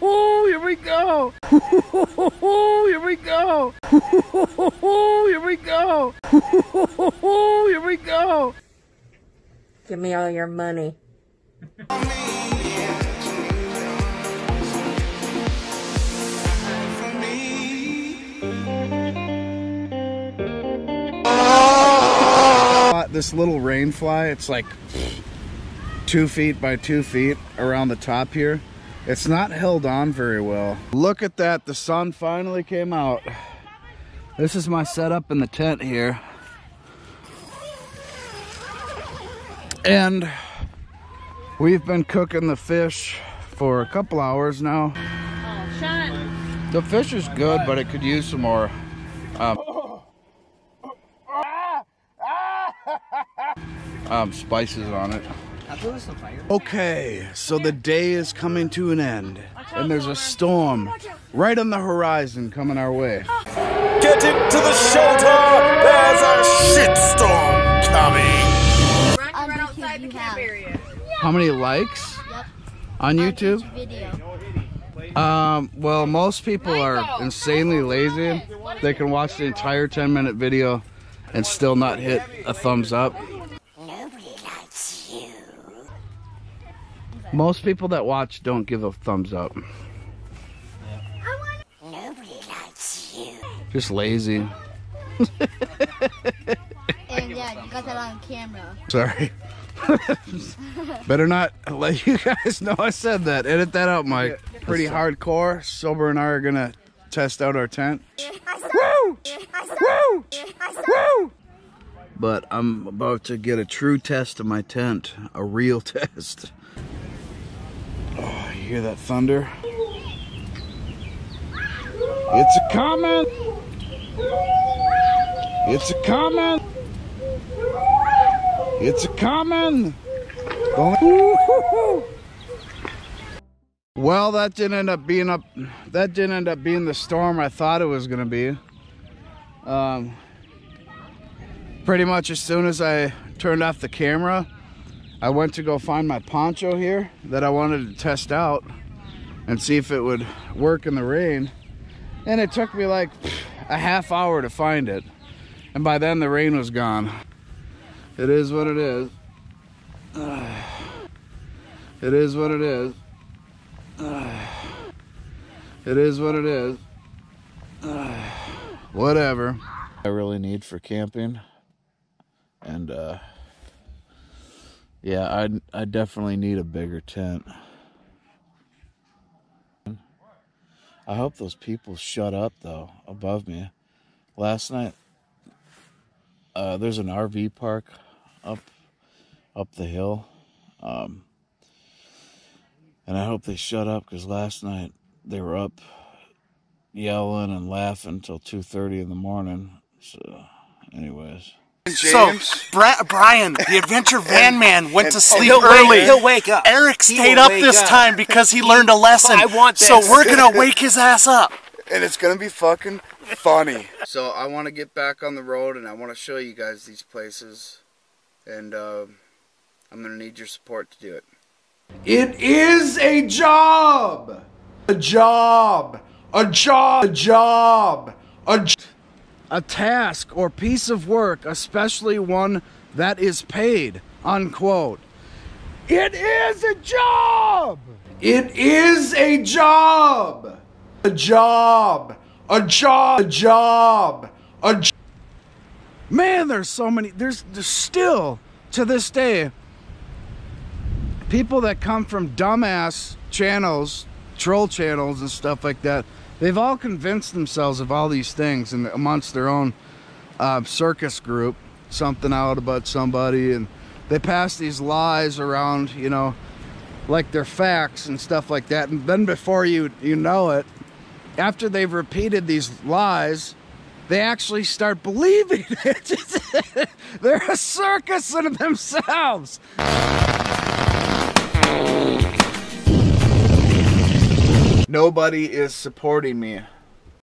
Here we go. Here we go. Here we go. Here we go. Give me all your money. This little rain fly, it's like 2 feet by 2 feet around the top here. It's not held on very well. Look at that, the sun finally came out. This is my setup in the tent here. And we've been cooking the fish for a couple hours now. The fish is good, but it could use some more. Spices on it. Okay, so the day is coming to an end, and there's a storm right on the horizon coming our way. Get it to the shelter! There's a shitstorm coming! Run right outside the camp area. How many likes? Yep. On YouTube? Well, most people are insanely lazy. They can watch the entire 10-minute video and still not hit a thumbs up. Most people that watch don't give a thumbs up. Nobody likes you. Just lazy. And yeah, you got that on camera. Sorry. Better not let you guys know I said that. Edit that out, Mike. Yeah. Pretty hardcore. Sober and I are gonna test out our tent. Woo! Woo! Woo! But I'm about to get a true test of my tent. A real test. Oh, you hear that thunder? It's a coming! It's a coming! It's a coming! Well, that didn't end up being the storm I thought it was gonna be. Pretty much as soon as I turned off the camera, I went to go find my poncho here that I wanted to test out and see if it would work in the rain. And it took me like a half hour to find it. And by then the rain was gone. It is what it is. It is what it is. It is what it is. Whatever. I really need for camping. And yeah, I definitely need a bigger tent. I hope those people shut up, though, above me. Last night, there's an RV park up the hill. And I hope they shut up, because last night they were up yelling and laughing till 2:30 in the morning. So, anyways. James. So, Brian, the adventure van man, went to sleep early. He'll wake up. Eric stayed up this time because he learned a lesson. I want this. So we're going to wake his ass up. And it's going to be fucking funny. So I want to get back on the road and I want to show you guys these places. And I'm going to need your support to do it. It is a job. A job. A job. A job. A job. A task or piece of work, especially one that is paid, unquote. It is a job! It is a job! A job! A job! A job! A job! Man, there's so many, there's still, to this day, people that come from dumbass channels, troll channels and stuff like that. They've all convinced themselves of all these things and amongst their own circus group, something out about somebody, and they pass these lies around, you know, like they're facts and stuff like that. And then before you know it, after they've repeated these lies, they actually start believing it. They're a circus in themselves. Nobody is supporting me.